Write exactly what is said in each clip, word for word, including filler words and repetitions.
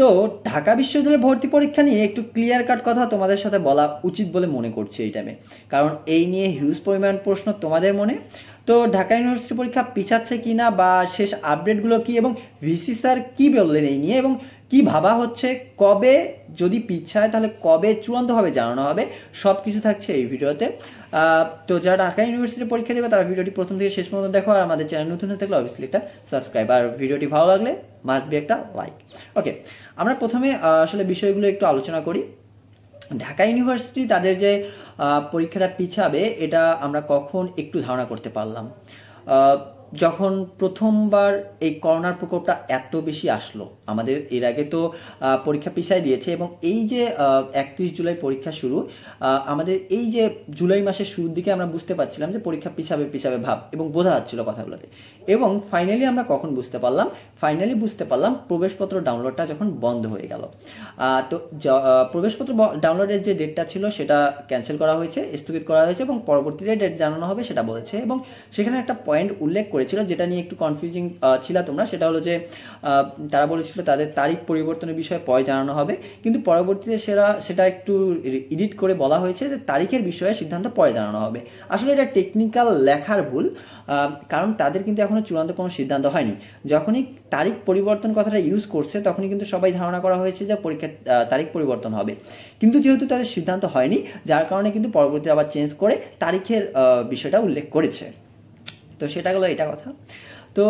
তো ঢাকা বিশ্ববিদ্যালয়ে ভর্তি পরীক্ষা নিয়ে একটু ক্লিয়ার কাট কথা তোমাদের সাথে বলা উচিত বলে মনে করছি এই টাইমে, কারণ এই নিয়ে হিউজ পরিমাণ প্রশ্ন তোমাদের মনে। তো ঢাকা ইউনিভার্সিটি পরীক্ষা পিছাচ্ছে কি না বা শেষ আপডেটগুলো কি এবং ভিসি স্যার কী বললেন এই নিয়ে এবং কি ভাবা হচ্ছে, কবে যদি পিছায় তাহলে কবে চূড়ান্তভাবে জানানো হবে, সব কিছু থাকছে এই ভিডিওতে। তো যারা ঢাকা ইউনিভার্সিটি পরীক্ষা দেবে তারা ভিডিওটি প্রথম থেকে শেষ পর্যন্ত দেখো, আর আমাদের চ্যানেল নতুন হয়ে থাকলে অবভিয়াসলি একটা সাবস্ক্রাইব, আর ভিডিওটি ভালো লাগলে মাস্ট বি একটা লাইক। ওকে, আমরা প্রথমে আসলে বিষয়গুলো একটু আলোচনা করি। ঢাকা ইউনিভার্সিটি তাদের যে পরীক্ষাটা পিছাবে এটা আমরা কখন একটু ধারণা করতে পারলাম, যখন প্রথমবার এই করোনার প্রকোপটা এত বেশি আসলো। আমাদের এর আগে তো পরীক্ষা পিছায় দিয়েছে এবং এই যে একত্রিশ জুলাই পরীক্ষা শুরু, আমাদের এই যে জুলাই মাসের শুরুর দিকে আমরা বুঝতে পারছিলাম যে পরীক্ষা পিছাবে পিছাবে ভাব এবং বোঝা যাচ্ছিল কথাগুলোতে। এবং ফাইনালি আমরা কখন বুঝতে পারলাম, ফাইনালি বুঝতে পারলাম প্রবেশপত্র ডাউনলোডটা যখন বন্ধ হয়ে গেল। তো প্রবেশপত্র ডাউনলোডের যে ডেটটা ছিল সেটা ক্যান্সেল করা হয়েছে, স্থগিত করা হয়েছে এবং পরবর্তীতে ডেট জানানো হবে সেটা বলেছে। এবং সেখানে একটা পয়েন্ট উল্লেখ করেছিল যেটা নিয়ে একটু কনফিউজিং ছিল তোমরা, সেটা হলো যে তারা বলেছিল তাদের তারিখ পরিবর্তনের বিষয়ে পরে জানানো হবে, কিন্তু পরবর্তীতে সেটা সেটা একটু এডিট করে বলা হয়েছে যে তারিখের বিষয়ে সিদ্ধান্ত পরে জানানো হবে। আসলে এটা টেকনিক্যাল লেখার ভুল, কারণ তাদের কিন্তু এখনো চূড়ান্ত কোনো সিদ্ধান্ত হয়নি। যখনই তারিখ পরিবর্তন কথাটা ইউজ করছে তখনই কিন্তু সবাই ধারণা করা হয়েছে যে পরীক্ষার তারিখ পরিবর্তন হবে, কিন্তু যেহেতু তাদের সিদ্ধান্ত হয়নি যার কারণে কিন্তু পরবর্তীতে আবার চেঞ্জ করে তারিখের বিষয়টা উল্লেখ করেছে। তো সেটা হলো এটা কথা। তো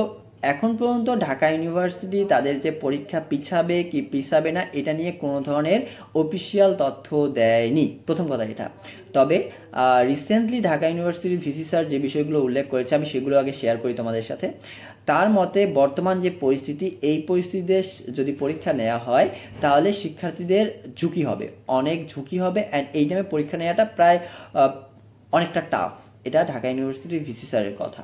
এখন পর্যন্ত ঢাকা ইউনিভার্সিটি তাদের যে পরীক্ষা পিছাবে কি পিছাবে না এটা নিয়ে কোনো ধরনের অফিসিয়াল তথ্য দেয়নি, প্রথম কথা এটা। তবে রিসেন্টলি ঢাকা ইউনিভার্সিটির ভিসি স্যার যে বিষয়গুলো উল্লেখ করেছে আমি সেগুলো আগে শেয়ার করি তোমাদের সাথে। তার মতে বর্তমান যে পরিস্থিতি, এই পরিস্থিতিতে যদি পরীক্ষা নেওয়া হয় তাহলে শিক্ষার্থীদের ঝুঁকি হবে, অনেক ঝুঁকি হবে, অ্যান্ড এই টাইমে পরীক্ষা নেওয়াটা প্রায় অনেকটা টাফ। এটা ঢাকা ইউনিভার্সিটির ভিসি স্যারের কথা।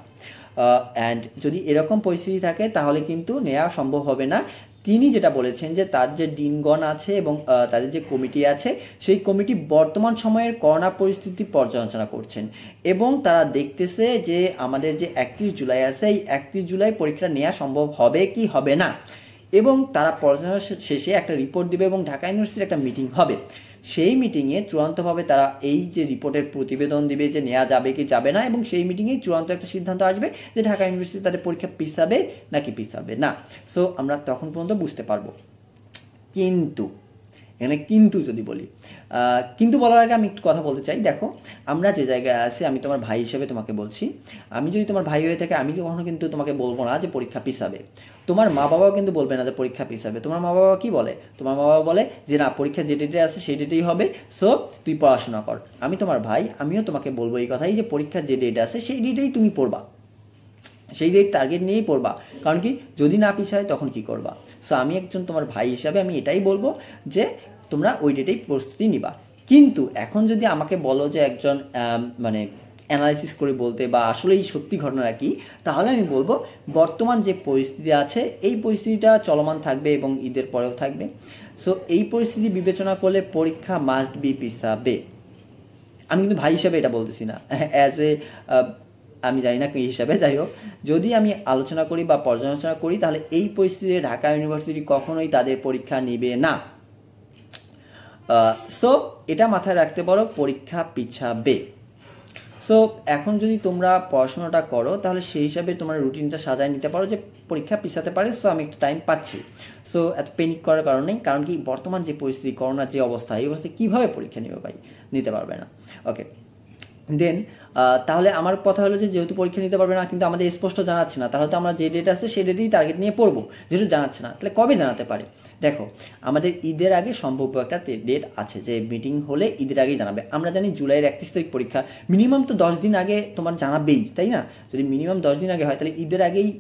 অ্যান্ড যদি এরকম পরিস্থিতি থাকে তাহলে কিন্তু নেওয়া সম্ভব হবে না। তিনি যেটা বলেছেন যে তার যে ডিনগণ আছে এবং তাদের যে কমিটি আছে সেই কমিটি বর্তমান সময়ের করোনা পরিস্থিতি পর্যালোচনা করছেন এবং তারা দেখতেছে যে আমাদের যে একত্রিশ জুলাই আছে এই একত্রিশ জুলাই পরীক্ষা নেওয়া সম্ভব হবে কি হবে না, এবং তারা পর্যালোচনা শেষে একটা রিপোর্ট দেবে এবং ঢাকা ইউনিভার্সিটির একটা মিটিং হবে। সেই মিটিংয়ে চূড়ান্তভাবে তারা এই যে রিপোর্টের প্রতিবেদন দিবে যে নেওয়া যাবে কি যাবে না, এবং সেই মিটিংয়েই চূড়ান্ত একটা সিদ্ধান্ত আসবে যে ঢাকা ইউনিভার্সিটি তাদের পরীক্ষা পিছাবে নাকি পিছাবে না। সো আমরা তখন পর্যন্ত বুঝতে পারবো। কিন্তু এখানে কিন্তু যদি বলি, কিন্তু বলার আগে আমি একটু কথা বলতে চাই। দেখো, আমরা যে জায়গায় আছি, আমি তোমার ভাই হিসেবে তোমাকে বলছি, আমি যদি তোমার ভাই হয়ে থাকি আমি কখনো কিন্তু তোমাকে বলবো না যে পরীক্ষা পিছাবে। তোমার মা বাবাও কিন্তু বলবে না যে পরীক্ষা পিছাবে। তোমার মা বাবা কি বলে? তোমার মা বাবা বলে যে না, পরীক্ষা যে ডেটে আছে সেই ডেটেই হবে, সো তুই পড়াশোনা কর। আমি তোমার ভাই, আমিও তোমাকে বলবো এই কথাই যে পরীক্ষা যে ডেট আছে সেই ডেটেই তুমি পড়বা, সেই ডেট টার্গেট নিয়েই পড়বা, কারণ কি যদি না পিছায় তখন কি করবা। সো আমি একজন তোমার ভাই হিসাবে আমি এটাই বলবো যে তোমরা ওই ডেটেই প্রস্তুতি নিবা। কিন্তু এখন যদি আমাকে বলো যে একজন মানে অ্যানালাইসিস করে বলতে বা আসলে এই সত্যি ঘটনা কি, তাহলে আমি বলবো বর্তমান যে পরিস্থিতি আছে এই পরিস্থিতিটা চলমান থাকবে এবং ঈদের পরেও থাকবে। সো এই পরিস্থিতি বিবেচনা করলে পরীক্ষা মাস্ট বি পিছাবে। আমি কিন্তু ভাই হিসাবে এটা বলতেছি না, অ্যাজ এ আমি জানি না কি হিসাবে, যাই হোক যদি আমি আলোচনা করি বা পর্যালোচনা করি তাহলে এই পরিস্থিতিতে ঢাকা ইউনিভার্সিটি কখনোই তাদের পরীক্ষা নেবে না। সো এটা মাথায় রাখতে পারো, পরীক্ষা পিছাবে। সো এখন যদি তোমরা পড়াশোনাটা করো তাহলে সেই হিসাবে তোমার রুটিনটা সাজায় নিতে পারো যে পরীক্ষা পিছাতে পারে, সো আমি একটা টাইম পাচ্ছি, সো এত পেনিক করার কারণ নেই, কারণ কি বর্তমান যে পরিস্থিতি, করোনার যে অবস্থা, এই অবস্থায় কীভাবে পরীক্ষা নেবে ভাই, নিতে পারবে না। ওকে, দেন তাহলে আমার কথা হলো যে যেহেতু পরীক্ষা নিতে পারবে না কিন্তু আমাদের স্পষ্ট জানাচ্ছে না, তাহলে তো আমরা যে ডেট আছে সেই ডেটেই টার্গেট নিয়ে পড়বো, যেহেতু জানাচ্ছে না তাহলে কবে জানাতে পারে। দেখো, আমাদের ঈদের আগে সম্ভাব্য একটা ডেট আছে যে মিটিং হলে ঈদের আগেই জানাবে। আমরা জানি জুলাইয়ের একত্রিশ তারিখ পরীক্ষা, মিনিমাম তো দশ দিন আগে তোমার জানাবেই, তাই না? যদি মিনিমাম দশ দিন আগে হয় তাহলে ঈদের আগেই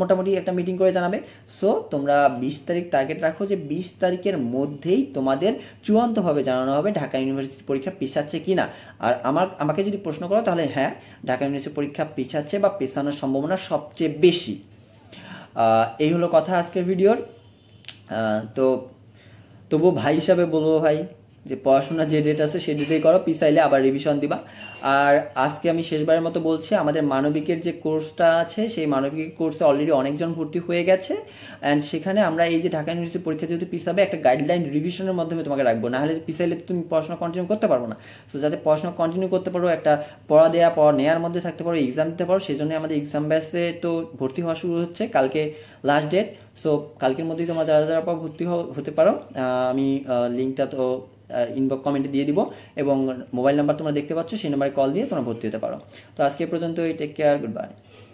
মোটামুটি একটা মিটিং করে জানাবে। সো তোমরা বিশ তারিখ টার্গেট রাখো যে বিশ তারিখের মধ্যেই তোমাদের চূড়ান্তভাবে জানানো হবে ঢাকা ইউনিভার্সিটির পরীক্ষা পিছাচ্ছে কি না। আর আমার আমাকে যদি প্রশ্ন করো তাহলে হ্যাঁ, ঢাকা ইউনিভার্সিটির পরীক্ষা পিছাচ্ছে বা পিছানোর সম্ভাবনা সবচেয়ে বেশি। এই হলো কথা আজকের ভিডিওর। তো তবুও ভাই হিসাবে বলবো, ভাই যে পড়াশোনা যে ডেট আছে সেই ডেটেই করো, পিছাইলে আবার রিভিশন দিবা। আর আজকে আমি শেষবারের মতো বলছি, আমাদের মানবিকের যে কোর্সটা আছে সেই মানবিক কোর্সে অলরেডি অনেকজন ভর্তি হয়ে গেছে, অ্যান্ড সেখানে আমরা এই যে ঢাকা ইউনিভার্সিটি পরীক্ষা যেহেতু পিছাবে, একটা গাইডলাইন রিভিশনের মাধ্যমে তোমাকে রাখবো, নাহলে পিছাইলে তুমি পড়াশোনা কন্টিনিউ করতে পারবো না। সো যাতে পড়াশোনা কন্টিনিউ করতে পারো, একটা পড়া দেওয়া পড়া নেওয়ার মধ্যে থাকতে পারো, এক্সাম দিতে পারো, সেই জন্য আমাদের এক্সাম ব্যাচে তো ভর্তি হওয়া শুরু হচ্ছে, কালকে লাস্ট ডেট। সো কালকের মধ্যেই তোমরা যারা যারা ভর্তি হতে পারো, আমি লিঙ্কটা তো ইনবক্স কমেন্টে দিয়ে দিব, এবং মোবাইল নাম্বার তোমরা দেখতে পাচ্ছ, সেই নাম্বারে কল দিয়ে তোমরা ভর্তি হতে পারো। তো আজকে পর্যন্ত এই, টেক কেয়ার, গুড বাই।